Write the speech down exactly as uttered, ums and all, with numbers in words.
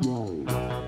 Whoa.